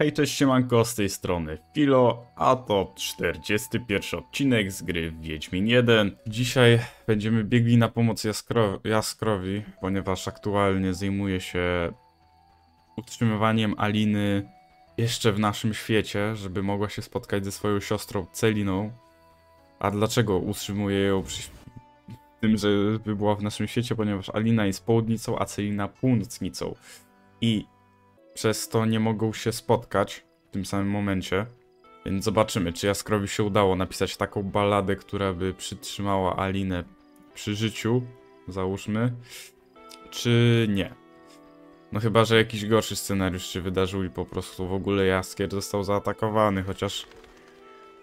Hej, cześć, siemanko, z tej strony Filo, a to 41 odcinek z gry Wiedźmin 1. Dzisiaj będziemy biegli na pomoc Jaskrowi, ponieważ aktualnie zajmuje się utrzymywaniem Aliny jeszcze w naszym świecie, żeby mogła się spotkać ze swoją siostrą Celiną. A dlaczego utrzymuje ją przy tym, żeby była w naszym świecie? Ponieważ Alina jest południcą, a Celina północnicą. I przez to nie mogą się spotkać w tym samym momencie. Więc zobaczymy, czy Jaskrowi się udało napisać taką baladę, która by przytrzymała Alinę przy życiu, załóżmy, czy nie. No chyba że jakiś gorszy scenariusz się wydarzył i po prostu w ogóle Jaskier został zaatakowany, chociaż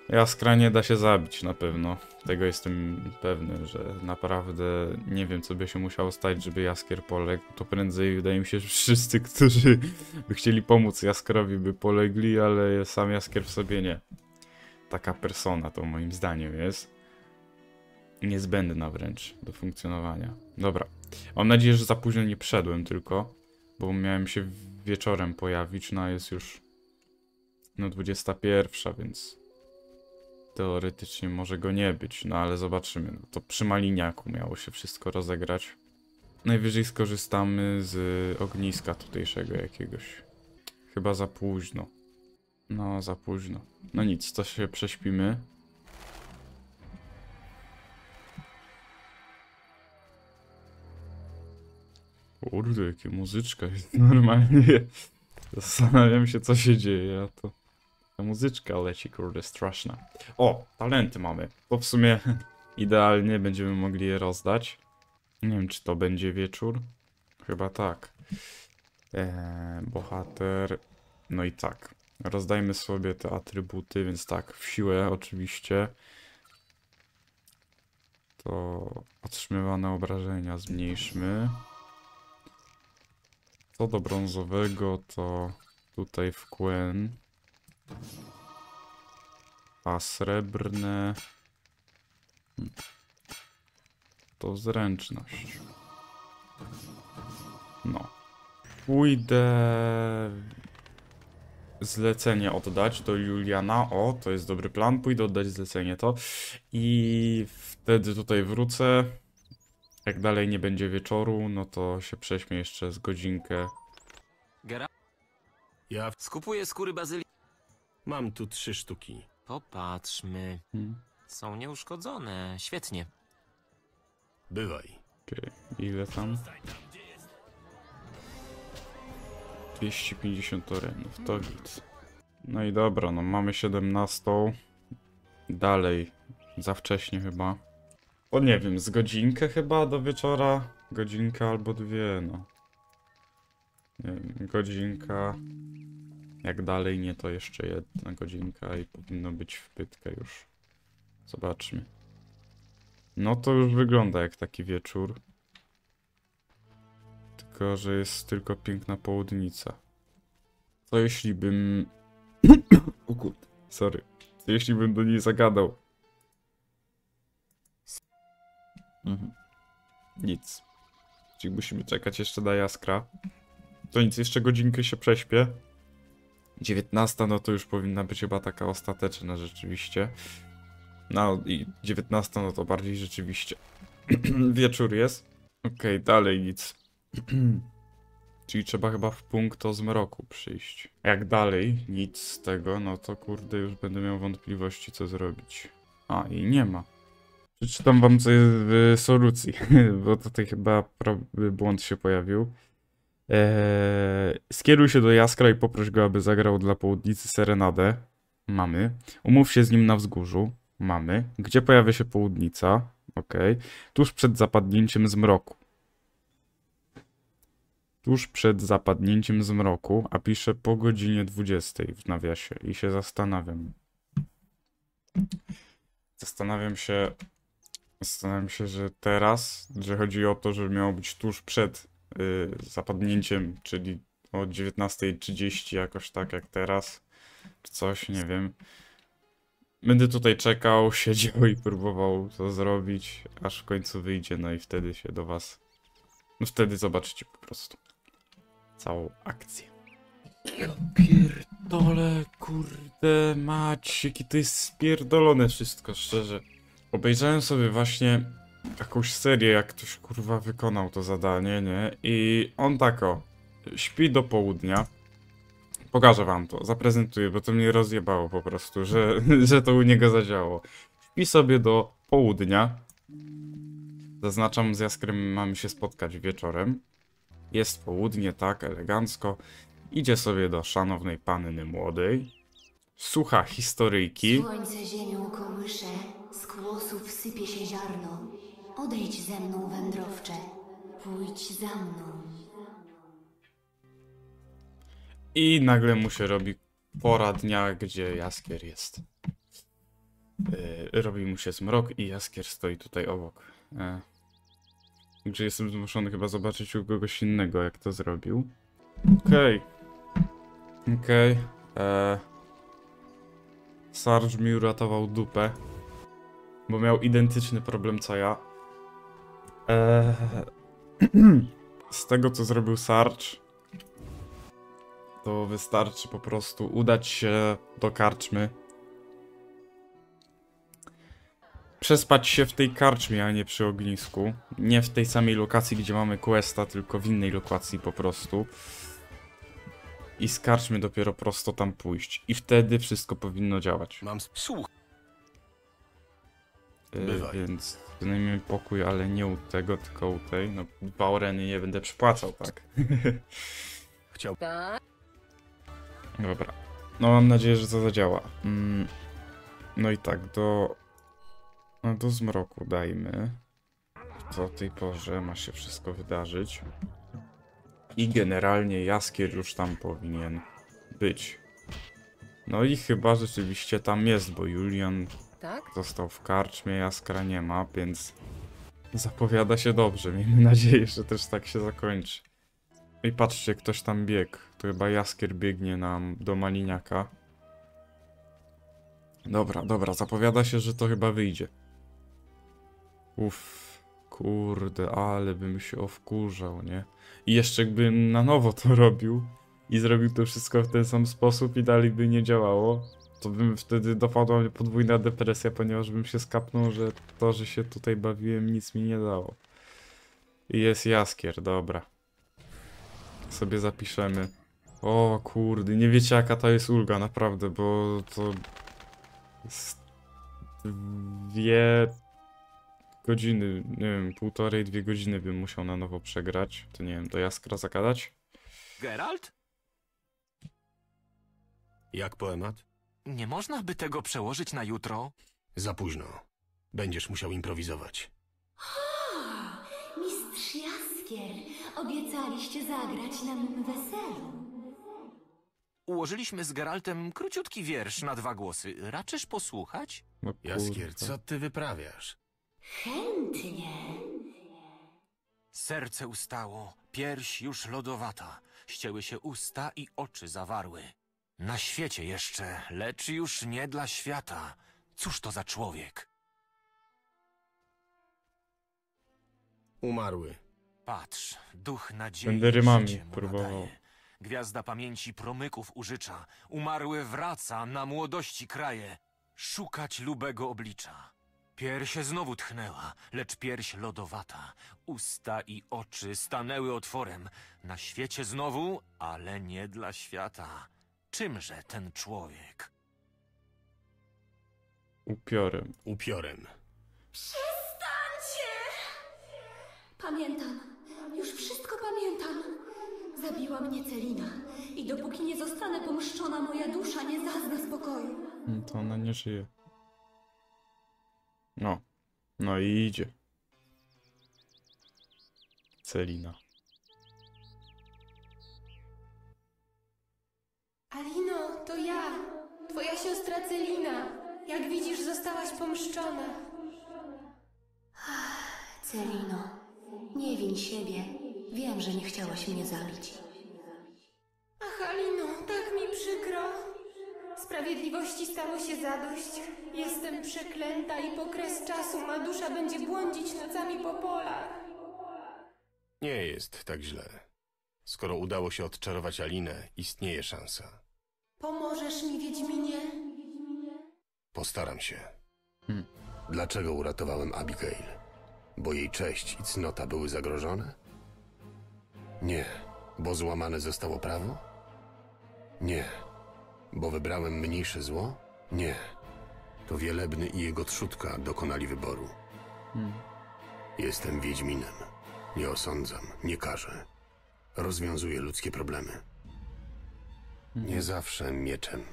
Jaskra nie da się zabić na pewno. Tego jestem pewny, że naprawdę nie wiem, co by się musiało stać, żeby Jaskier poległ. To prędzej wydaje mi się, że wszyscy, którzy by chcieli pomóc Jaskrowi, by polegli, ale sam Jaskier w sobie nie. Taka persona to moim zdaniem jest. Niezbędna wręcz do funkcjonowania. Dobra. Mam nadzieję, że za późno nie wszedłem tylko, bo miałem się wieczorem pojawić, no a jest już no 21, więc teoretycznie może go nie być, no ale zobaczymy. No to przy Maliniaku miało się wszystko rozegrać. Najwyżej skorzystamy z ogniska tutejszego jakiegoś. Chyba za późno. No, za późno. No nic, to się prześpimy. Kurde, jakie muzyczka jest normalnie. Zastanawiam się, co się dzieje, a to ta muzyczka leci, kurde, straszna. O, talenty mamy. To w sumie idealnie będziemy mogli je rozdać. Nie wiem, czy to będzie wieczór. Chyba tak. Bohater. No i tak. Rozdajmy sobie te atrybuty, więc tak, w siłę oczywiście. To otrzymywane obrażenia zmniejszmy. Co do brązowego, to tutaj w QN. A srebrne to zręczność. No. Pójdę zlecenie oddać do Juliana. O, to jest dobry plan. Pójdę oddać zlecenie to. I wtedy tutaj wrócę. Jak dalej nie będzie wieczoru, no to się prześmię jeszcze z godzinkę. Ja skupuję skóry bazylii. Mam tu 3 sztuki. Popatrzmy. Są nieuszkodzone. Świetnie. Bywaj. Okay. Ile tam? 250 torenów. To git. No i dobra, no mamy 17. Dalej. Za wcześnie chyba. O nie wiem, z godzinkę chyba do wieczora. Godzinka albo dwie, no. Nie wiem, godzinka. Jak dalej nie, to jeszcze 1 godzinka i powinno być w pytkę już. Zobaczmy. No to już wygląda jak taki wieczór. Tylko, że jest tylko piękna południca. Co jeśli bym... o kurde, sorry. Co jeśli bym do niej zagadał? Nic. Czyli musimy czekać jeszcze na Jaskra. To nic, jeszcze godzinkę się prześpię. 19, no to już powinna być chyba taka ostateczna rzeczywiście. No i 19, no to bardziej rzeczywiście. Wieczór jest. Okej, dalej nic. Czyli trzeba chyba w punkt o zmroku przyjść. Jak dalej nic z tego, no to kurde już będę miał wątpliwości co zrobić. A i nie ma. Przeczytam wam co jest w solucji, bo tutaj chyba błąd się pojawił. Skieruj się do Jaskra i poproś go, aby zagrał dla południcy serenadę. Mamy. Umów się z nim na wzgórzu. Mamy. Gdzie pojawia się południca? Okej. Tuż przed zapadnięciem zmroku. Tuż przed zapadnięciem zmroku, a pisze po godzinie 20 w nawiasie. I się zastanawiam. Zastanawiam się, że teraz, że chodzi o to, że miało być tuż przed zapadnięciem, czyli o 19:30 jakoś tak jak teraz, czy coś, nie wiem. Będę tutaj czekał, siedział i próbował to zrobić, aż w końcu wyjdzie, no i wtedy się do was... No wtedy zobaczycie po prostu całą akcję. Ja pierdolę. pierdolę, kurde macie, jakie to jest spierdolone wszystko, szczerze. Obejrzałem sobie właśnie jakąś serię, jak ktoś kurwa wykonał to zadanie, nie? I on tak o, śpi do południa. Pokażę wam to, zaprezentuję, bo to mnie rozjebało po prostu, że to u niego zadziało. Śpi sobie do południa. Zaznaczam, z Jaskierem mamy się spotkać wieczorem. Jest południe, tak, elegancko. Idzie sobie do szanownej panny młodej. Słucha historyjki. Słońce ziemią kołysze, z kłosów sypie się ziarno. Odejdź ze mną, wędrowcze, pójdź za mną. I nagle mu się robi pora dnia, gdzie Jaskier jest. Robi mu się zmrok i Jaskier stoi tutaj obok. Także jestem zmuszony chyba zobaczyć u kogoś innego, jak to zrobił. Okej. Okej. Sarge mi uratował dupę. Bo miał identyczny problem co ja. Z tego co zrobił Sarge, to wystarczy po prostu udać się do karczmy. Przespać się w tej karczmie, a nie przy ognisku. Nie w tej samej lokacji, gdzie mamy questa, tylko w innej lokacji po prostu. I z karczmy dopiero prosto tam pójść. I wtedy wszystko powinno działać. Mam słuch. Więc wynajmijmy pokój, ale nie u tego, tylko u tej. No, Baureny nie będę przypłacał, tak? Chciał. Dobra. No mam nadzieję, że to zadziała. No i tak, do zmroku dajmy. O tej porze ma się wszystko wydarzyć. I generalnie Jaskier już tam powinien być. No i chyba rzeczywiście tam jest, bo Julian został w karczmie, Jaskra nie ma, więc zapowiada się dobrze. Miejmy nadzieję, że też tak się zakończy. I patrzcie, ktoś tam biegł. To chyba Jaskier biegnie nam do Maliniaka. Dobra, dobra, zapowiada się, że to chyba wyjdzie. Uff, kurde, ale bym się wkurzał, nie? I jeszcze bym na nowo to robił i zrobił to wszystko w ten sam sposób i dalej by nie działało, to bym wtedy dopadła mnie podwójna depresja, ponieważ bym się skapnął, że to, że się tutaj bawiłem, nic mi nie dało. I jest Jaskier, dobra. Sobie zapiszemy. O kurde, nie wiecie jaka to jest ulga, naprawdę, bo to... Dwie godziny, nie wiem, półtorej, dwie godziny bym musiał na nowo przegrać. To nie wiem, do Jaskra zagadać. Geralt? Jak poemat? Nie można by tego przełożyć na jutro? Za późno. Będziesz musiał improwizować. O, mistrz Jaskier, obiecaliście zagrać na mym weselu. Ułożyliśmy z Geraltem króciutki wiersz na 2 głosy. Raczysz posłuchać? No, Jaskier, co ty wyprawiasz? Chętnie. Serce ustało, pierś już lodowata. Ścięły się usta i oczy zawarły. Na świecie jeszcze, lecz już nie dla świata. Cóż to za człowiek? Umarły. Patrz, duch nadziei. Będę rymami próbował. Gwiazda pamięci promyków użycza, umarły wraca na młodości kraje, szukać lubego oblicza. Pierś znowu tchnęła, lecz pierś lodowata, usta i oczy stanęły otworem. Na świecie znowu, ale nie dla świata. Czymże ten człowiek? Upiorem. Upiorem. Przestańcie! Pamiętam, już wszystko pamiętam. Zabiła mnie Celina i dopóki nie zostanę pomszczona, moja dusza nie zazna spokoju. No to ona nie żyje. No. No i idzie. Celina. Alino, to ja. Twoja siostra Celina. Jak widzisz, zostałaś pomszczona. Celino, nie win siebie. Wiem, że nie chciałaś mnie zabić. Ach, Alino, tak mi przykro. Sprawiedliwości stało się zadość. Jestem przeklęta i po kres czasu ma dusza będzie błądzić nocami po polach. Nie jest tak źle. Skoro udało się odczarować Alinę, istnieje szansa. Pomożesz mi, Wiedźminie? Postaram się. Dlaczego uratowałem Abigail? Bo jej cześć i cnota były zagrożone? Nie. Bo złamane zostało prawo? Nie. Bo wybrałem mniejsze zło? Nie. To Wielebny i jego trzódka dokonali wyboru. Jestem Wiedźminem. Nie osądzam, nie karzę. Rozwiązuję ludzkie problemy. Nie zawsze mieczem.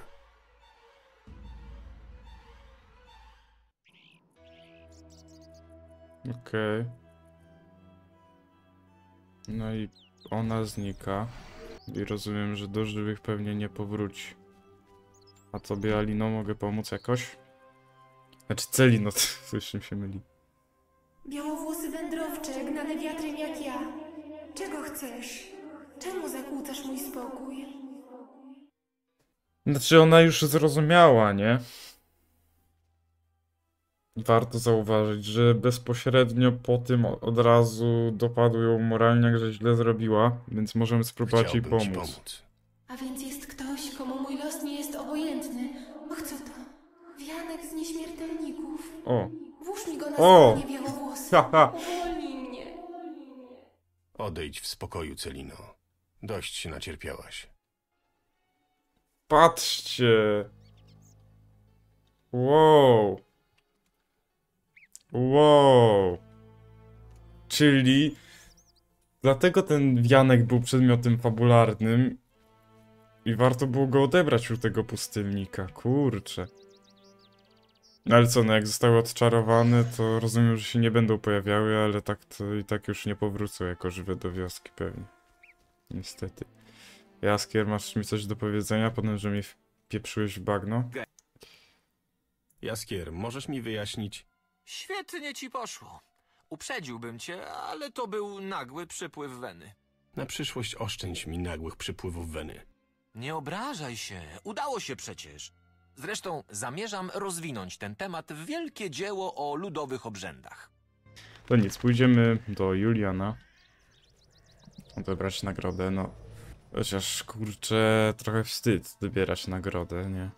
Okej. No i ona znika. I rozumiem, że do żywych pewnie nie powróci. A tobie, Alino, mogę pomóc jakoś? Znaczy Celino, coś mi się myli. Białowłosy wędrowcze, gnane wiatrem jak ja. Czego chcesz? Czemu zakłócasz mój spokój? Znaczy ona już zrozumiała, nie? Warto zauważyć, że bezpośrednio po tym od razu dopadł ją moralnie, że źle zrobiła, więc możemy spróbować jej pomóc. A więc jest ktoś, komu mój los nie jest obojętny. Och, co to? Wianek z nieśmiertelników. O! Włóż mi go na stronie białowłosy. Uwolnij mnie. Odejdź w spokoju, Celino. Dość się nacierpiałaś. Patrzcie! Wow! Wow! Czyli... Dlatego ten wianek był przedmiotem fabularnym i warto było go odebrać u tego pustynnika, kurczę. Ale co, no jak zostały odczarowane, to rozumiem, że się nie będą pojawiały, ale tak to i tak już nie powrócą jako żywe do wioski pewnie. Niestety. Jaskier, masz mi coś do powiedzenia, potem, że mnie wpieprzyłeś w bagno? Jaskier, możesz mi wyjaśnić? Świetnie ci poszło. Uprzedziłbym cię, ale to był nagły przypływ weny. Na przyszłość oszczędź mi nagłych przypływów weny. Nie obrażaj się, udało się przecież. Zresztą zamierzam rozwinąć ten temat w wielkie dzieło o ludowych obrzędach. To nic, pójdziemy do Juliana. Odebrać nagrodę, no... Chociaż, kurczę, trochę wstyd wybierać nagrodę, nie?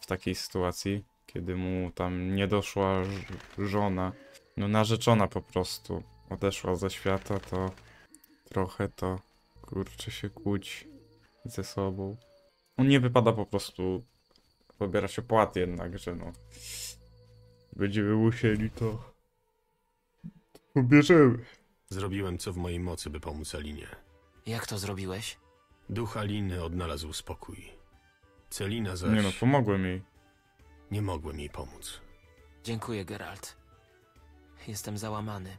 W takiej sytuacji, kiedy mu tam nie doszła żona, no narzeczona po prostu odeszła ze świata, to trochę to, kurczę, się kłóci ze sobą. Nie wypada po prostu pobierać opłat jednakże, no. Będziemy musieli to... pobierzemy. Zrobiłem co w mojej mocy, by pomóc Alinie. Jak to zrobiłeś? Duch Aliny odnalazł spokój. Celina zaś... Nie no, pomogłem jej. Nie mogłem jej pomóc. Dziękuję, Geralt. Jestem załamany.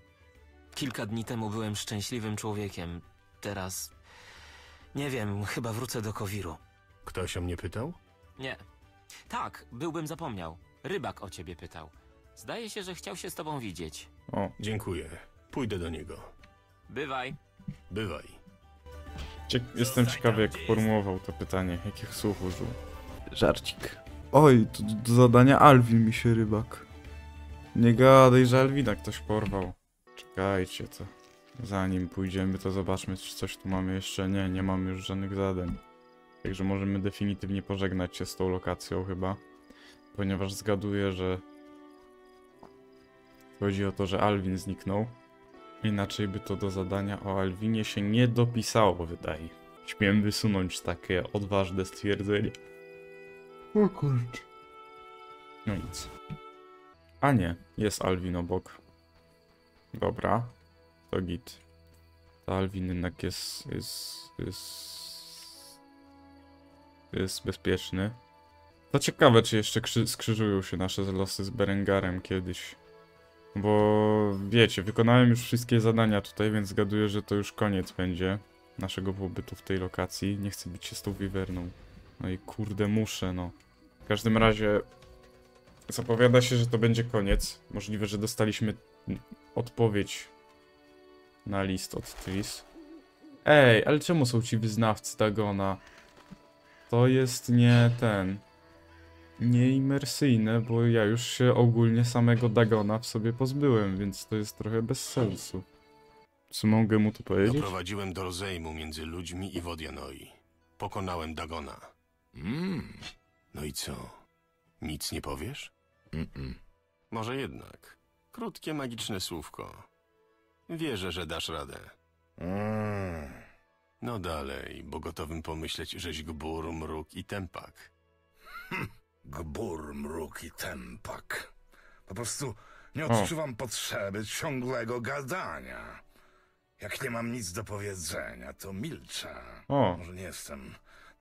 Kilka dni temu byłem szczęśliwym człowiekiem. Teraz... Nie wiem, chyba wrócę do Kowiru. Ktoś o mnie pytał? Nie. Tak, byłbym zapomniał. Rybak o ciebie pytał. Zdaje się, że chciał się z tobą widzieć. O, dziękuję. Pójdę do niego. Bywaj. Bywaj. Jestem ciekawy, jak formułował to pytanie, jakich słów użył. Żarcik. Oj, to do zadania Alwi mi się rybak. Nie gadaj, że Alwina ktoś porwał. Czekajcie, to zanim pójdziemy, to zobaczmy, czy coś tu mamy jeszcze. Nie, nie mamy już żadnych zadań. Także możemy definitywnie pożegnać się z tą lokacją chyba. Ponieważ zgaduję, że... Chodzi o to, że Alwin zniknął. Inaczej by to do zadania o Alwinie się nie dopisało, wydaje. Śmiem wysunąć takie odważne stwierdzenie. O kurczę. No nic. A nie, jest Alwin obok. Dobra. To git. Ta Alwin jednak jest bezpieczny. To ciekawe, czy jeszcze skrzyżują się nasze losy z Berengarem kiedyś. Bo wiecie, wykonałem już wszystkie zadania tutaj, więc zgaduję, że to już koniec będzie naszego pobytu w tej lokacji. Nie chcę bić się z tą wiwerną. No i kurde muszę, no. W każdym razie zapowiada się, że to będzie koniec. Możliwe, że dostaliśmy odpowiedź na list od Triss. Ej, ale czemu są ci wyznawcy Dagona? To jest nie ten... Nieimersyjne, bo ja już się ogólnie samego Dagona w sobie pozbyłem, więc to jest trochę bez sensu. Czy mogę mu to powiedzieć? Doprowadziłem do rozejmu między ludźmi i vodianoi. Pokonałem Dagona. No i co? Nic nie powiesz? Może jednak. Krótkie, magiczne słówko. Wierzę, że dasz radę. No dalej, bo gotowym pomyśleć, żeś gbur, mruk i tępak. Gbur, mruk i tępak. Po prostu nie odczuwam potrzeby ciągłego gadania. Jak nie mam nic do powiedzenia, to milczę. Może nie jestem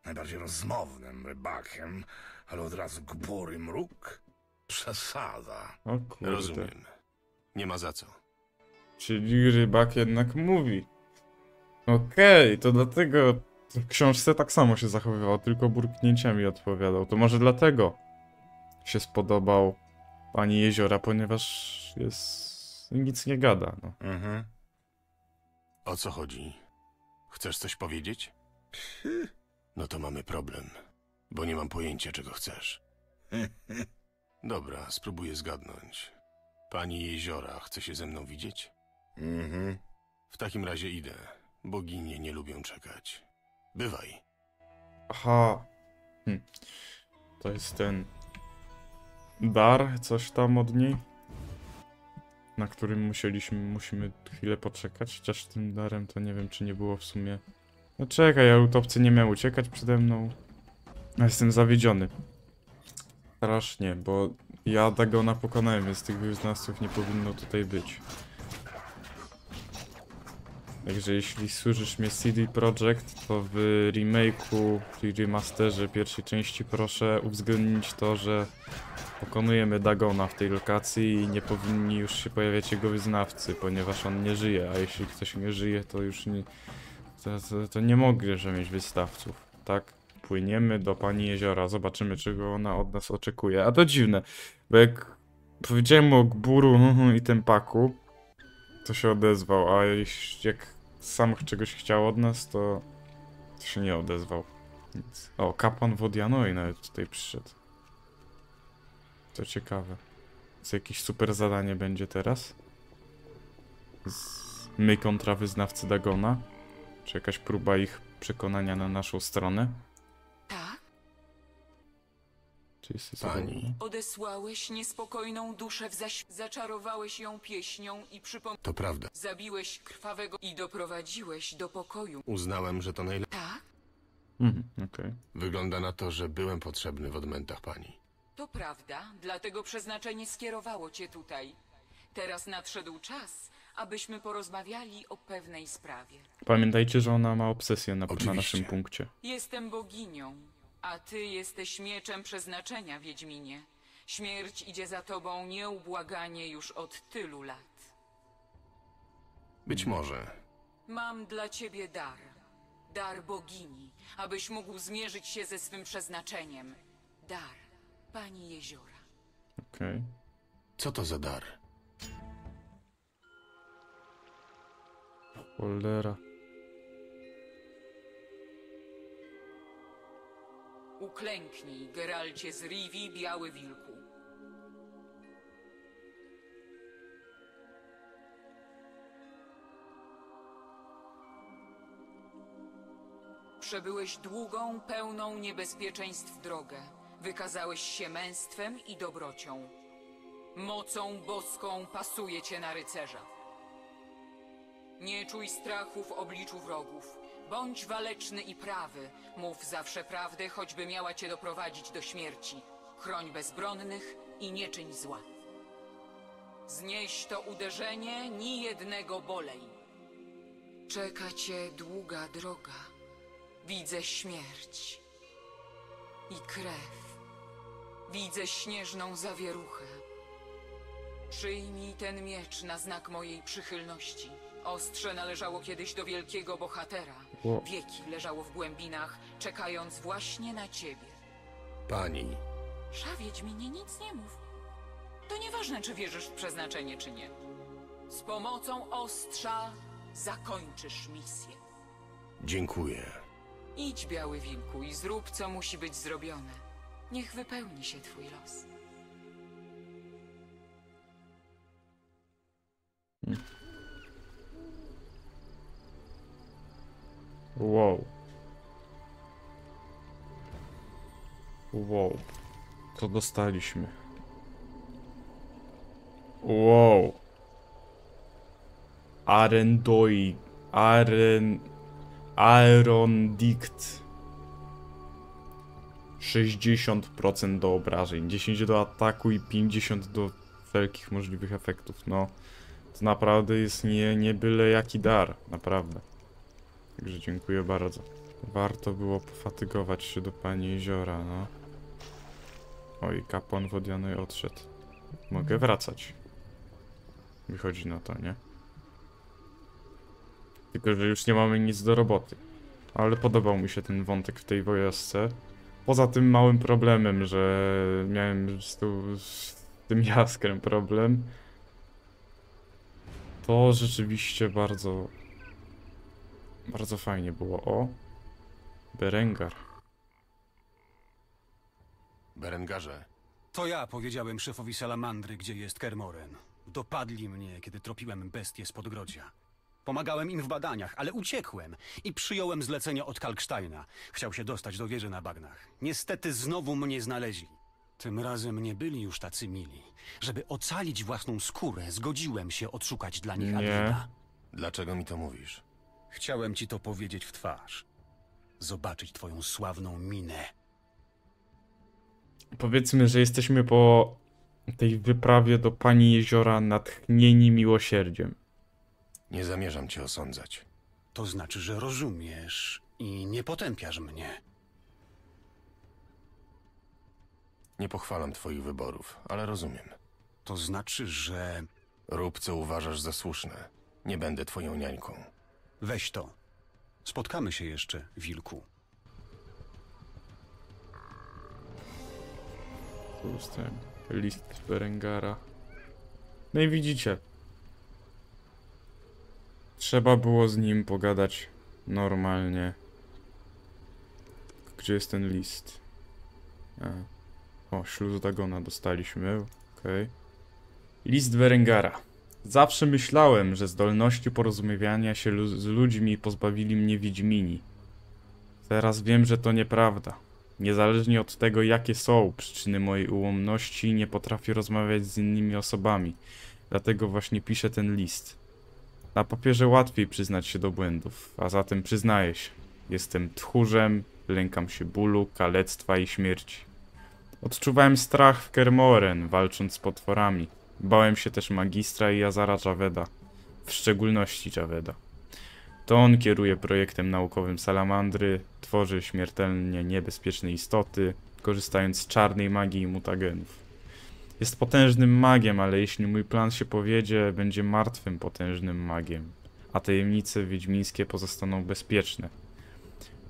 najbardziej rozmownym rybakiem, ale od razu gbur i mruk? Przesada. Rozumiem. Nie ma za co. Czyli rybak jednak mówi. Okej, to dlatego w książce tak samo się zachowywał, tylko burknięciami odpowiadał. To może dlatego się spodobał Pani Jeziora, ponieważ jest... nic nie gada. O co chodzi? Chcesz coś powiedzieć? No to mamy problem, bo nie mam pojęcia, czego chcesz. Dobra, spróbuję zgadnąć. Pani Jeziora chce się ze mną widzieć? W takim razie idę. Boginie nie lubią czekać. Bywaj. To jest ten... dar, coś tam od niej? Na którym musimy chwilę poczekać. Chociaż tym darem to nie wiem, czy nie było w sumie... No czekaj, ale utopcy nie miał uciekać przede mną. Ja jestem zawiedziony. Strasznie, bo ja Dagona pokonałem, więc tych wyznawców nie powinno tutaj być. Także jeśli słyszysz mnie CD Projekt, to w remake'u, czyli remasterze pierwszej części, proszę uwzględnić to, że pokonujemy Dagona w tej lokacji i nie powinni już się pojawiać jego wyznawcy, ponieważ on nie żyje, a jeśli ktoś nie żyje, to już nie... To nie mogę, że mieć wystawców, tak? Płyniemy do Pani Jeziora, zobaczymy, czego ona od nas oczekuje. A to dziwne, bo jak powiedziałem o gburu i tępaku, to się odezwał, a jak sam czegoś chciał od nas, to się nie odezwał. Nic. O, kapłan vodianoi nawet tutaj przyszedł. To ciekawe. Co jakieś super zadanie będzie teraz? My kontra wyznawcy Dagona? Czy jakaś próba ich przekonania na naszą stronę? Tak? Czy jesteś pani? Odesłałeś niespokojną duszę, zaczarowałeś ją pieśnią i przypomniałeś... To prawda. Zabiłeś krwawego i doprowadziłeś do pokoju. Uznałem, że to najlepsze. Tak? Okej. Wygląda na to, że byłem potrzebny w odmętach pani. To prawda, dlatego przeznaczenie skierowało cię tutaj. Teraz nadszedł czas, abyśmy porozmawiali o pewnej sprawie. Pamiętajcie, że ona ma obsesję na naszym punkcie. Jestem boginią, a ty jesteś mieczem przeznaczenia, Wiedźminie. Śmierć idzie za tobą nieubłaganie już od tylu lat. Być może. Mam dla ciebie dar. Dar bogini, abyś mógł zmierzyć się ze swym przeznaczeniem. Dar Pani Jeziora. Okej. Co to za dar? Cholera. Uklęknij, Geralcie z Rivii, Biały Wilku. Przebyłeś długą, pełną niebezpieczeństw drogę. Wykazałeś się męstwem i dobrocią. Mocą boską pasuje cię na rycerza. Nie czuj strachu w obliczu wrogów. Bądź waleczny i prawy. Mów zawsze prawdę, choćby miała cię doprowadzić do śmierci. Chroń bezbronnych i nie czyń zła. Znieś to uderzenie, ni jednego bolej. Czeka cię długa droga. Widzę śmierć i krew. Widzę śnieżną zawieruchę. Przyjmij ten miecz na znak mojej przychylności. Ostrze należało kiedyś do wielkiego bohatera. Wieki leżało w głębinach, czekając właśnie na ciebie. Pani... Wiedźminie, nic nie mów. To nieważne, czy wierzysz w przeznaczenie, czy nie. Z pomocą ostrza zakończysz misję. Dziękuję. Idź, Biały Wilku, i zrób, co musi być zrobione. Niech wypełni się twój los. Wow. Co dostaliśmy? Wow. Arendoi. Arendict. 60% do obrażeń, 10 do ataku i 50 do wszelkich możliwych efektów. No, to naprawdę jest nie byle jaki dar, naprawdę. Także dziękuję bardzo. Warto było pofatygować się do Pani Jeziora, no. Oj, kapłan Vodianoi odszedł. Mogę wracać. Wychodzi na to, nie? Tylko że już nie mamy nic do roboty. Ale podobał mi się ten wątek w tej wojsce. Poza tym małym problemem, że miałem z tym jaskrem problem. To rzeczywiście bardzo... bardzo fajnie było. O! Berengar. Berengarze. To ja powiedziałem szefowi Salamandry, gdzie jest Kaer Morhen. Dopadli mnie, kiedy tropiłem bestie z podgrodzia. Pomagałem im w badaniach, ale uciekłem i przyjąłem zlecenie od Kalksteina. Chciał się dostać do wieży na bagnach. Niestety znowu mnie znaleźli. Tym razem nie byli już tacy mili. Żeby ocalić własną skórę, zgodziłem się odszukać dla nich Alina. Dlaczego mi to mówisz? Chciałem ci to powiedzieć w twarz. Zobaczyć twoją sławną minę. Powiedzmy, że jesteśmy po tej wyprawie do Pani Jeziora natchnieni miłosierdziem. Nie zamierzam cię osądzać. To znaczy, że rozumiesz i nie potępiasz mnie. Nie pochwalam twoich wyborów, ale rozumiem. To znaczy, że... Rób, co uważasz za słuszne. Nie będę twoją niańką. Weź to. Spotkamy się jeszcze, wilku. Zostałem list Berengara. No i widzicie. Trzeba było z nim pogadać normalnie. Gdzie jest ten list? O, śluz Dagona dostaliśmy. Okej. List Berengara. Zawsze myślałem, że zdolności porozumiewania się z ludźmi pozbawili mnie Wiedźmini. Teraz wiem, że to nieprawda. Niezależnie od tego, jakie są przyczyny mojej ułomności, nie potrafię rozmawiać z innymi osobami. Dlatego właśnie piszę ten list. Na papierze łatwiej przyznać się do błędów, a zatem przyznaję się. Jestem tchórzem, lękam się bólu, kalectwa i śmierci. Odczuwałem strach w Kaer Morhen, walcząc z potworami. Bałem się też magistra i Azara Javeda, w szczególności Javeda. To on kieruje projektem naukowym Salamandry, tworzy śmiertelnie niebezpieczne istoty, korzystając z czarnej magii i mutagenów. Jest potężnym magiem, ale jeśli mój plan się powiedzie, będzie martwym potężnym magiem, a tajemnice wiedźmińskie pozostaną bezpieczne.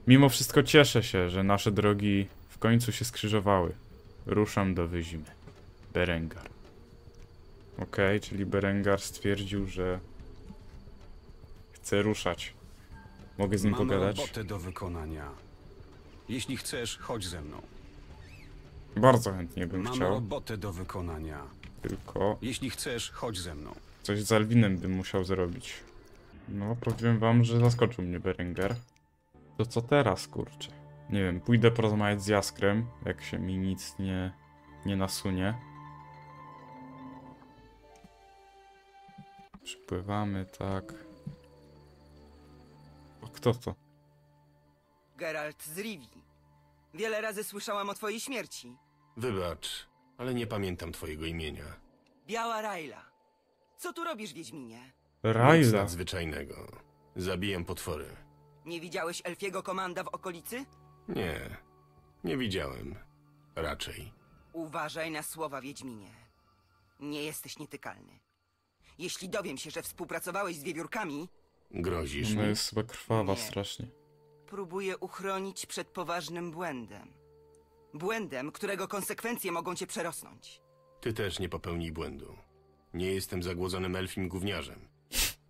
Mimo wszystko cieszę się, że nasze drogi w końcu się skrzyżowały. Ruszam do Wyzimy. Berengar. Okej, czyli Berengar stwierdził, że chce ruszać. Mogę z nim pogadać? Mam robotę do wykonania. Jeśli chcesz, chodź ze mną. Bardzo chętnie bym chciał. Mam robotę do wykonania. Tylko... Jeśli chcesz, chodź ze mną. Coś z Alwinem bym musiał zrobić. No, powiem wam, że zaskoczył mnie Berengar. To co teraz, kurczę? Nie wiem, pójdę porozmawiać z Jaskrem, jak się mi nic nie nasunie. Przypływamy, tak. O, kto to? Geralt z Rivii. Wiele razy słyszałam o twojej śmierci. Wybacz, ale nie pamiętam twojego imienia. Biała Raila. Co tu robisz, Wiedźminie? Raila? Nic nadzwyczajnego. Zabiję potwory. Nie widziałeś elfiego komanda w okolicy? Nie. Nie widziałem. Raczej. Uważaj na słowa, Wiedźminie. Nie jesteś nietykalny. Jeśli dowiem się, że współpracowałeś z wiewiórkami... Grozisz mi? Ona jest chyba krwawa strasznie. Próbuję uchronić przed poważnym błędem. Błędem, którego konsekwencje mogą cię przerosnąć. Ty też nie popełnij błędu. Nie jestem zagłodzonym elfim gówniarzem.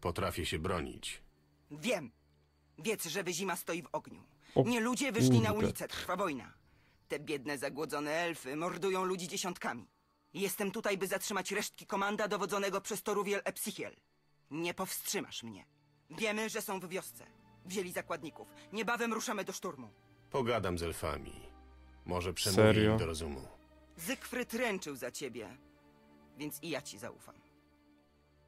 Potrafię się bronić. Wiem. Wiedz, że Wyzima stoi w ogniu. Nie ludzie wyszli na ulicę, trwa wojna. Te biedne zagłodzone elfy mordują ludzi dziesiątkami. Jestem tutaj, by zatrzymać resztki komanda dowodzonego przez Toruviel Epsichiel. Nie powstrzymasz mnie. Wiemy, że są w wiosce. Wzięli zakładników. Niebawem ruszamy do szturmu. Pogadam z elfami. Może przemówi im do rozumu. Zygfryd ręczył za ciebie, więc i ja ci zaufam.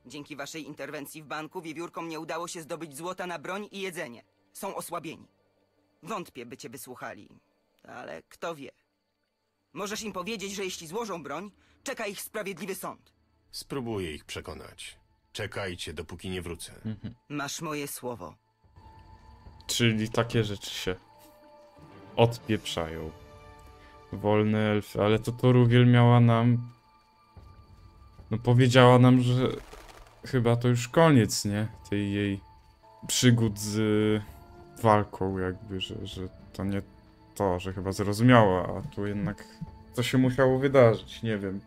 Dzięki waszej interwencji w banku wiewiórkom nie udało się zdobyć złota na broń i jedzenie. Są osłabieni. Wątpię, by cię wysłuchali, ale kto wie. Możesz im powiedzieć, że jeśli złożą broń, czeka ich sprawiedliwy sąd. Spróbuję ich przekonać. Czekajcie, dopóki nie wrócę. Masz moje słowo. Czyli takie rzeczy się odpieprzają. Wolne elfy, ale to Toruviel miała nam... No powiedziała nam, że chyba to już koniec, nie? Tej jej przygód z walką jakby, że to nie to, że chyba zrozumiała, a tu jednak to się musiało wydarzyć, nie wiem.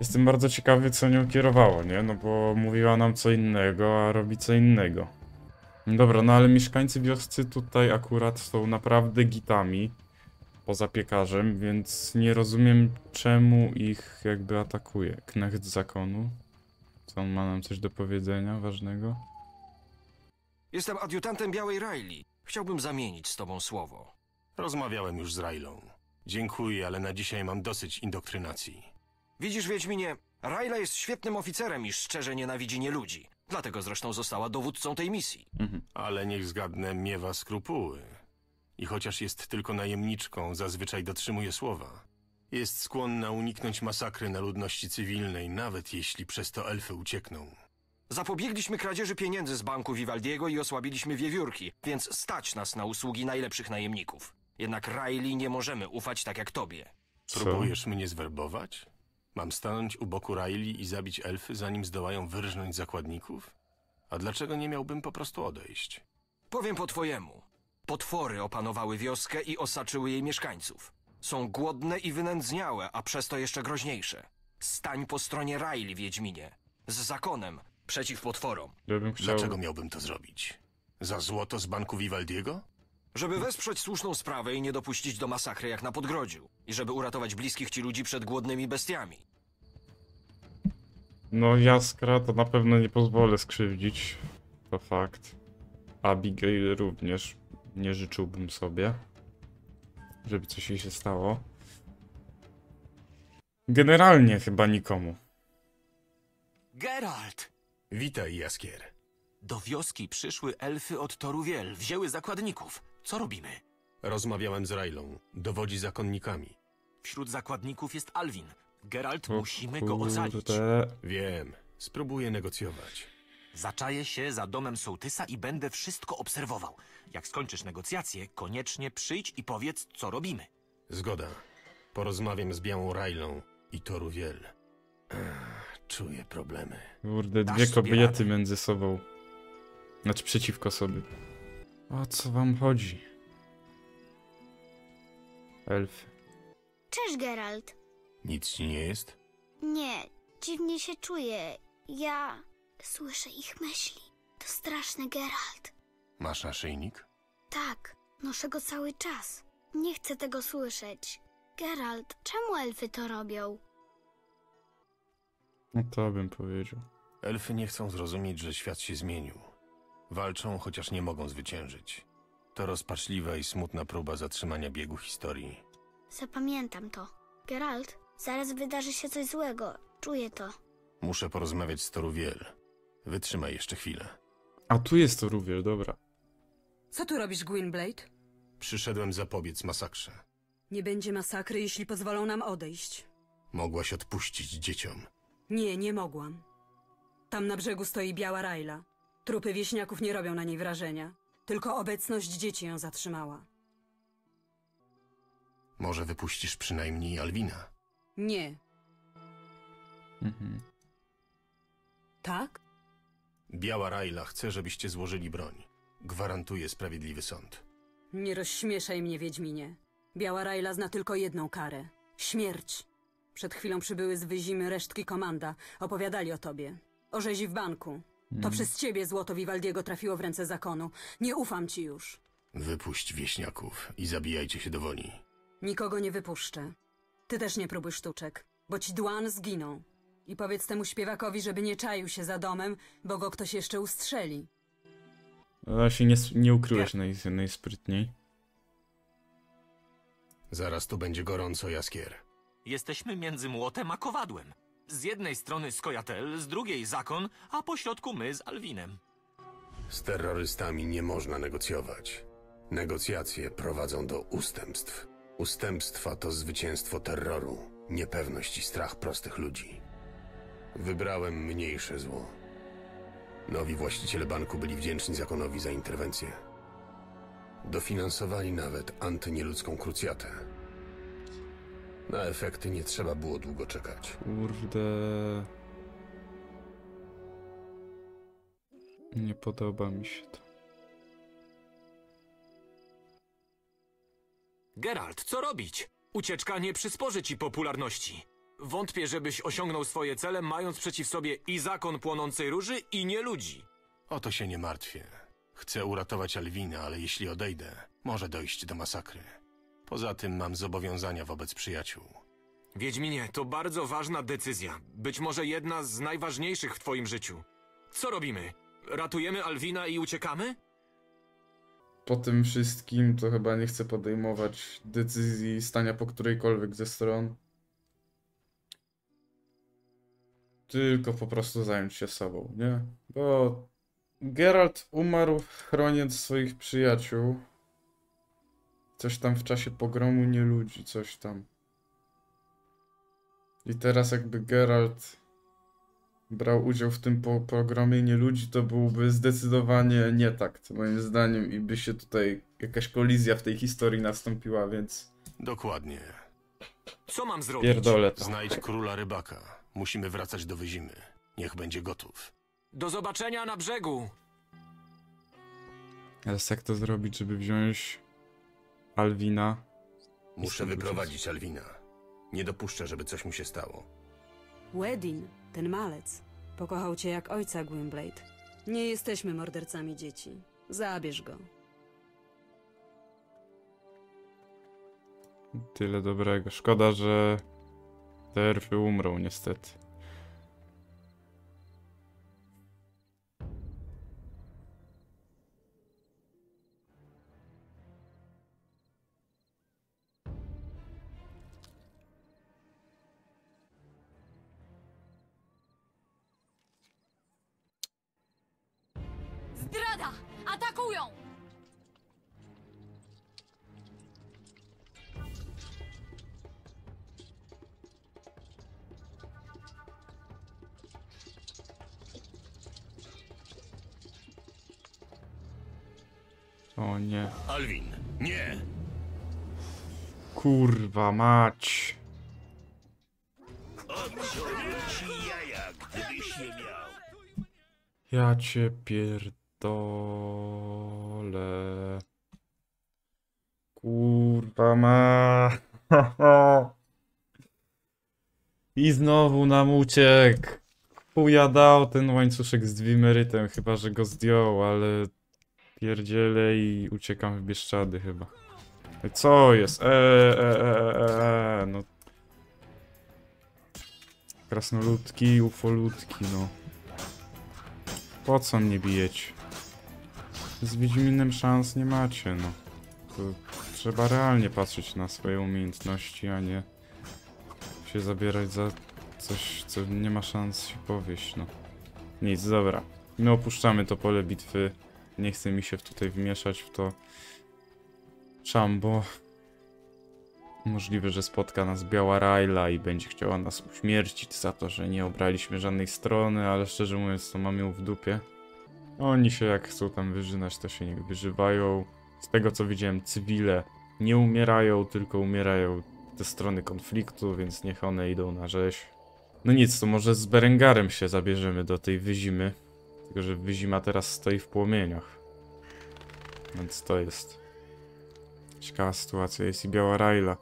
Jestem bardzo ciekawy, co nią kierowało, nie? No bo mówiła nam co innego, a robi co innego. Dobra, no ale mieszkańcy wioscy tutaj akurat są naprawdę gitami. Poza piekarzem, więc nie rozumiem, czemu ich jakby atakuje. Knecht zakonu. Co on ma nam coś do powiedzenia ważnego? Jestem adiutantem Białej Raili. Chciałbym zamienić z tobą słowo. Rozmawiałem już z Railą. Dziękuję, ale na dzisiaj mam dosyć indoktrynacji. Widzisz, Wiedźminie, Raila jest świetnym oficerem i szczerze nienawidzi nieludzi. Dlatego zresztą została dowódcą tej misji. Ale niech zgadnę, miewa skrupuły. I chociaż jest tylko najemniczką, zazwyczaj dotrzymuje słowa. Jest skłonna uniknąć masakry na ludności cywilnej, nawet jeśli przez to elfy uciekną. Zapobiegliśmy kradzieży pieniędzy z banku Vivaldiego i osłabiliśmy wiewiórki, więc stać nas na usługi najlepszych najemników. Jednak Raili nie możemy ufać tak jak tobie. Próbujesz mnie zwerbować? Mam stanąć u boku Raili i zabić elfy, zanim zdołają wyrżnąć zakładników? A dlaczego nie miałbym po prostu odejść? Powiem po twojemu. Potwory opanowały wioskę i osaczyły jej mieszkańców. Są głodne i wynędzniałe, a przez to jeszcze groźniejsze. Stań po stronie Raili, Wiedźminie. Z zakonem przeciw potworom. Dlaczego miałbym to zrobić? Za złoto z banku Vivaldiego? Żeby wesprzeć słuszną sprawę i nie dopuścić do masakry jak na Podgrodziu. I żeby uratować bliskich ci ludzi przed głodnymi bestiami. No Jaskra to na pewno nie pozwolę skrzywdzić. To fakt. Abigail również. Nie życzyłbym sobie, żeby coś jej się stało. Generalnie chyba nikomu. Geralt! Witaj, Jaskier. Do wioski przyszły elfy od Toruviel. Wzięły zakładników. Co robimy? Rozmawiałem z Railą. Dowodzi zakonnikami. Wśród zakładników jest Alwin. Geralt, musimy go ocalić. Wiem. Spróbuję negocjować. Zaczaję się za domem sołtysa i będę wszystko obserwował. Jak skończysz negocjacje, koniecznie przyjdź i powiedz, co robimy. Zgoda. Porozmawiam z Białą Railą i Toruviel. Czuję problemy. Kurde, dwie kobiety między sobą. Znaczy przeciwko sobie. O co wam chodzi? Elfy. Cześć, Geralt. Nic ci nie jest? Nie, dziwnie się czuję. Ja... Słyszę ich myśli. To straszny, Geralt. Masz naszyjnik? Tak, noszę go cały czas. Nie chcę tego słyszeć. Geralt, czemu elfy to robią? No to bym powiedział. Elfy nie chcą zrozumieć, że świat się zmienił. Walczą, chociaż nie mogą zwyciężyć. To rozpaczliwa i smutna próba zatrzymania biegu historii. Zapamiętam to. Geralt, zaraz wydarzy się coś złego. Czuję to. Muszę porozmawiać z Toruviel. Wytrzymaj jeszcze chwilę. A tu jest Toruviel, dobra. Co tu robisz, Gwynblade? Przyszedłem zapobiec masakrze. Nie będzie masakry, jeśli pozwolą nam odejść. Mogłaś odpuścić dzieciom. Nie, nie mogłam. Tam na brzegu stoi Biała Raila. Trupy wieśniaków nie robią na niej wrażenia. Tylko obecność dzieci ją zatrzymała. Może wypuścisz przynajmniej Alwina? Nie. Tak? Biała Raila chce, żebyście złożyli broń. Gwarantuje sprawiedliwy sąd. Nie rozśmieszaj mnie, Wiedźminie. Biała Raila zna tylko jedną karę. Śmierć. Przed chwilą przybyły z Wyzimy resztki komanda. Opowiadali o tobie. O rzezi w banku. To przez ciebie złoto Vivaldiego trafiło w ręce zakonu. Nie ufam ci już. Wypuść wieśniaków i zabijajcie się do woli. Nikogo nie wypuszczę. Ty też nie próbuj sztuczek, bo ci Dwan zginą. I powiedz temu śpiewakowi, żeby nie czaił się za domem, bo go ktoś jeszcze ustrzeli. Ale się nie ukryłeś najsprytniej. Zaraz tu będzie gorąco, Jaskier. Jesteśmy między młotem a kowadłem. Z jednej strony Scoiatael, z drugiej Zakon, a po środku my z Alwinem. Z terrorystami nie można negocjować. Negocjacje prowadzą do ustępstw. Ustępstwa to zwycięstwo terroru, niepewność i strach prostych ludzi. Wybrałem mniejsze zło. Nowi właściciele banku byli wdzięczni Zakonowi za interwencję. Dofinansowali nawet antynieludzką krucjatę. Na efekty nie trzeba było długo czekać. Kurde... Nie podoba mi się to. Geralt, co robić? Ucieczka nie przysporzy ci popularności. Wątpię, żebyś osiągnął swoje cele, mając przeciw sobie i Zakon płonącej róży, i nie ludzi. O to się nie martwię. Chcę uratować Alwina, ale jeśli odejdę, może dojść do masakry. Poza tym mam zobowiązania wobec przyjaciół. Wiedźminie, to bardzo ważna decyzja. Być może jedna z najważniejszych w twoim życiu. Co robimy? Ratujemy Alwina i uciekamy? Po tym wszystkim to chyba nie chcę podejmować decyzji stania po którejkolwiek ze stron. Tylko po prostu zająć się sobą, nie? Bo Geralt umarł chroniąc swoich przyjaciół. Coś tam w czasie pogromu nieludzi, coś tam. I teraz jakby Geralt brał udział w tym pogromie nieludzi, to byłby zdecydowanie nie tak, moim zdaniem, i by się tutaj jakaś kolizja w tej historii nastąpiła, więc... Dokładnie. Co mam zrobić? Pierdolę to. Znajdź króla rybaka. Musimy wracać do Wyzimy. Niech będzie gotów. Do zobaczenia na brzegu! Ale jak to zrobić, żeby wziąć Alwina? Muszę wyprowadzić Alwina. Nie dopuszczę, żeby coś mu się stało. Wedin, ten malec, pokochał cię jak ojca, Gwymblade. Nie jesteśmy mordercami dzieci. Zabierz go. Tyle dobrego. Szkoda, że... te elfy umrą niestety. Zdrada! Atakują! O nie. Alwin, nie! Kurwa mać! Odciąłem ci jaja, gdybyś je miał. Ja cię pierdolę. Kurwa mać! I znowu nam uciekł! Chuja dał ten łańcuszek z dwimerytem, chyba że go zdjął, ale... pierdzielę i uciekam w Bieszczady chyba. Co jest? No. Krasnoludki, ufoludki, no. Po co mnie bijeć? Z Wiedźminem szans nie macie, no. To trzeba realnie patrzeć na swoje umiejętności, a nie się zabierać za coś, co nie ma szans się powieść, no. Nic, dobra. My opuszczamy to pole bitwy. Nie chce mi się tutaj wmieszać w to szambo. Możliwe, że spotka nas Biała Raila i będzie chciała nas uśmiercić za to, że nie obraliśmy żadnej strony, ale szczerze mówiąc to mam ją w dupie. Oni się jak chcą tam wyżynać, to się niech wyżywają. Z tego co widziałem, cywile nie umierają, tylko umierają te strony konfliktu, więc niech one idą na rzeź. No nic, to może z Berengarem się zabierzemy do tej Wyzimy. Tylko że Wyzima teraz stoi w płomieniach. Więc to jest... ciekawa sytuacja. Jest i Biała Raila.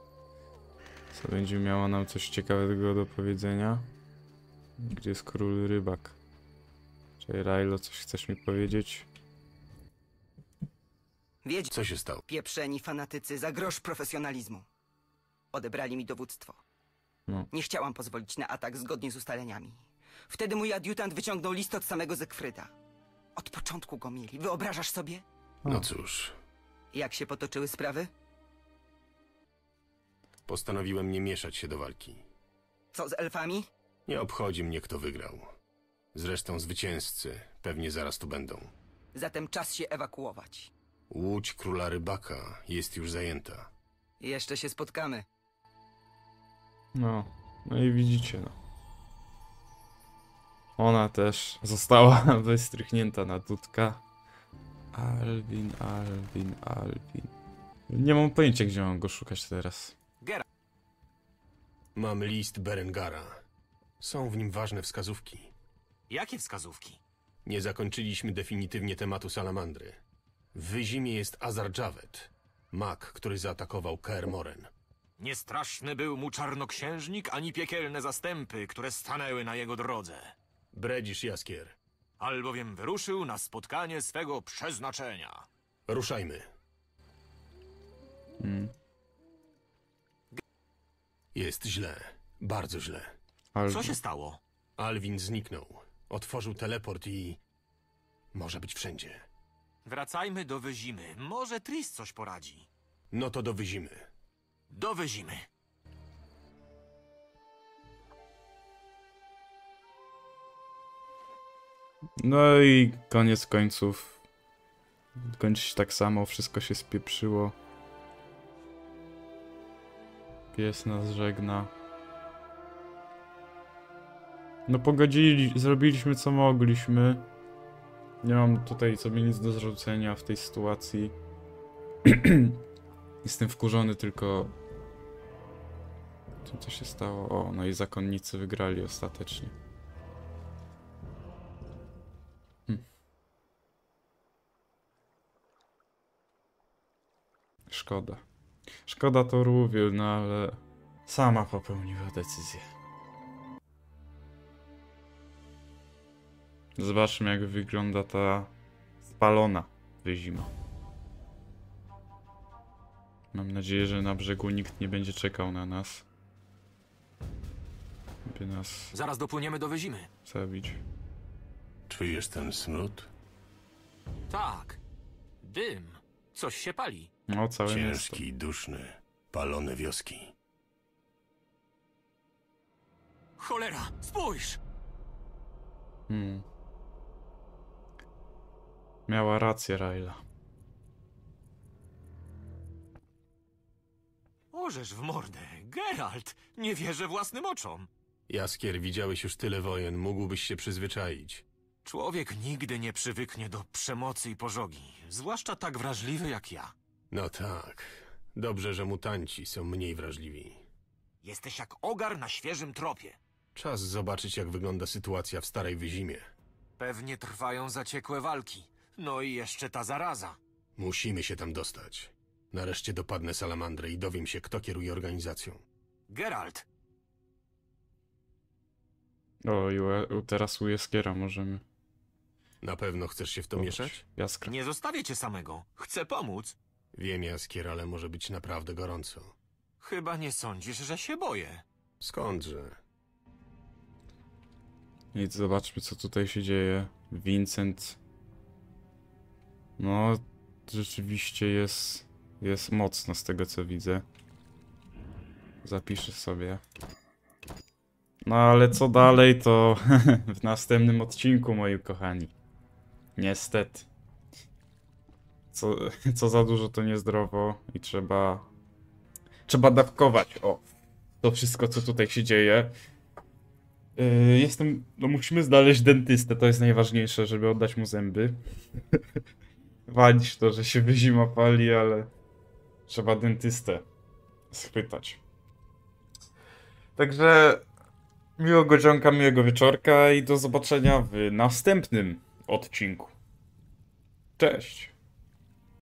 Co będzie miała nam coś ciekawego do powiedzenia? Gdzie jest król rybak? Czyli Railo, coś chcesz mi powiedzieć? Wiedź, co się stało? Pieprzeni fanatycy za grosz profesjonalizmu. Odebrali mi dowództwo. No. Nie chciałam pozwolić na atak zgodnie z ustaleniami. Wtedy mój adiutant wyciągnął list od samego Zekfryda. Od początku go mieli. Wyobrażasz sobie? No cóż. Jak się potoczyły sprawy? Postanowiłem nie mieszać się do walki. Co z elfami? Nie obchodzi mnie, kto wygrał. Zresztą zwycięzcy pewnie zaraz tu będą. Zatem czas się ewakuować. Łódź króla rybaka jest już zajęta. Jeszcze się spotkamy. No i widzicie, no. Ona też została wystrychnięta na dudka. Alvin. Nie mam pojęcia, gdzie mam go szukać teraz. Mam list Berengara. Są w nim ważne wskazówki. Jakie wskazówki? Nie zakończyliśmy definitywnie tematu Salamandry. W Wyzimie jest Azar Javed, mag, który zaatakował Kaer Morhen. Niestraszny był mu czarnoksiężnik, ani piekielne zastępy, które stanęły na jego drodze. Bredzisz, Jaskier. Albowiem wyruszył na spotkanie swego przeznaczenia. Ruszajmy. Jest źle. Bardzo źle. Alvin. Co się stało? Alvin zniknął. Otworzył teleport i... może być wszędzie. Wracajmy do Wyzimy. Może Triss coś poradzi. No to do Wyzimy. Do Wyzimy. No i koniec końców. Kończy się tak samo. Wszystko się spieprzyło. Pies nas żegna. No pogodzili, zrobiliśmy co mogliśmy. Nie mam tutaj sobie nic do zarzucenia w tej sytuacji. Jestem wkurzony tylko... co się stało? O, no i zakonnicy wygrali ostatecznie. Szkoda. Szkoda Toruviel, no ale... sama popełniła decyzję. Zobaczmy, jak wygląda ta... spalona Wyzima. Mam nadzieję, że na brzegu nikt nie będzie czekał na nas. By nas... zaraz dopłyniemy do Wyzimy. Zabić. Czujesz ten smród? Tak. Dym. Coś się pali. No, całe miasto. Ciężki, duszny. Palone wioski. Cholera! Spójrz! Miała rację Raila. Orzesz w mordę, Geralt! Nie wierzę własnym oczom. Jaskier, widziałeś już tyle wojen, mógłbyś się przyzwyczaić. Człowiek nigdy nie przywyknie do przemocy i pożogi, zwłaszcza tak wrażliwy jak ja. No tak. Dobrze, że mutanci są mniej wrażliwi. Jesteś jak ogar na świeżym tropie. Czas zobaczyć, jak wygląda sytuacja w Starej Wyzimie. Pewnie trwają zaciekłe walki. No i jeszcze ta zaraza. Musimy się tam dostać. Nareszcie dopadnę Salamandrę i dowiem się, kto kieruje organizacją. Geralt! O, teraz u Jaskiera możemy. Na pewno chcesz się w to mieszać? Jaskra. Nie zostawię cię samego. Chcę pomóc. Wiem, Jaskier, ale może być naprawdę gorąco. Chyba nie sądzisz, że się boję. Skądże? Nic, zobaczmy, co tutaj się dzieje. Vincent. No, rzeczywiście jest mocno z tego, co widzę. Zapiszę sobie. No, ale co dalej, to w następnym odcinku, moi kochani. Niestety. Co za dużo, to niezdrowo i trzeba dawkować, o, to wszystko, co tutaj się dzieje. No musimy znaleźć dentystę, to jest najważniejsze, żeby oddać mu zęby. Walić to, że się Wyzima pali, ale trzeba dentystę schwytać. Także miłego dzionka, miłego wieczorka i do zobaczenia w następnym odcinku. Cześć!